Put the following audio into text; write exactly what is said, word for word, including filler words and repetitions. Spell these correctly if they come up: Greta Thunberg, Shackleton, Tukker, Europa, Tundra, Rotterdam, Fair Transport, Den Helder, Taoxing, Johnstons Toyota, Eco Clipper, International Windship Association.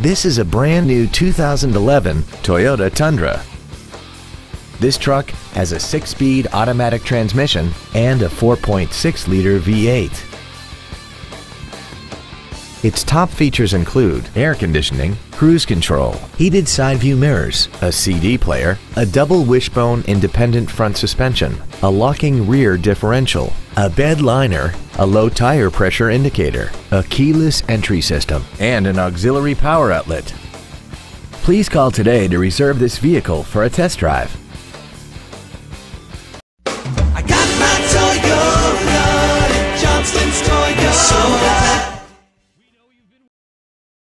This is a brand new two thousand eleven Toyota Tundra. This truck has a six-speed automatic transmission and a four point six liter V eight. Its top features include air conditioning, cruise control, heated side view mirrors, a C D player, a double wishbone independent front suspension, a locking rear differential, a bed liner, a low tire pressure indicator, a keyless entry system, and an auxiliary power outlet. Please call today to reserve this vehicle for a test drive. I got my Toyota at Johnston's Toyota.